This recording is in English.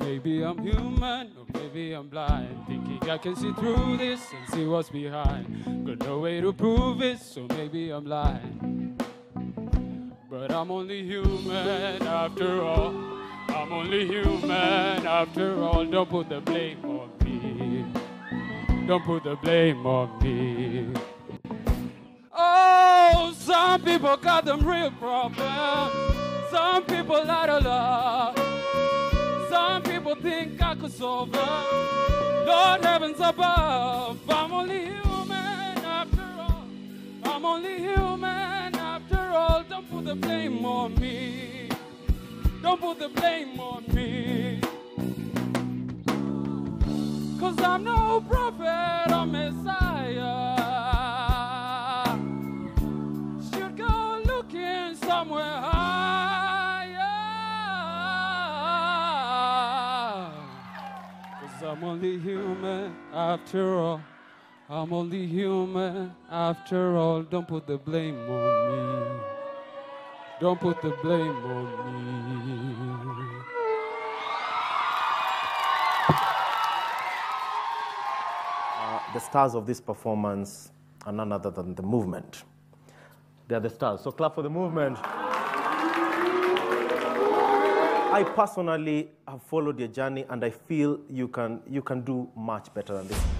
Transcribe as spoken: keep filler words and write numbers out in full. Maybe I'm human, or maybe I'm blind, thinking I can see through this and see what's behind. Got no way to prove it, so maybe I'm lying. But I'm only human after all. I'm only human after all. Don't put the blame on me. Don't put the blame on me. Oh, some people got them real problems. Some people out of love. Some people think I could solve it. Lord, heavens above. I'm only human after all. I'm only human after all. Don't put the blame on me. Don't put the blame on me. Cause I'm no prophet or Messiah. Should go looking somewhere high. I'm only human after all. I'm only human after all. Don't put the blame on me. Don't put the blame on me. Uh, the stars of this performance are none other than the movement. They are the stars. So clap for the movement. I personally have followed your journey, and I feel you can, you can do much better than this.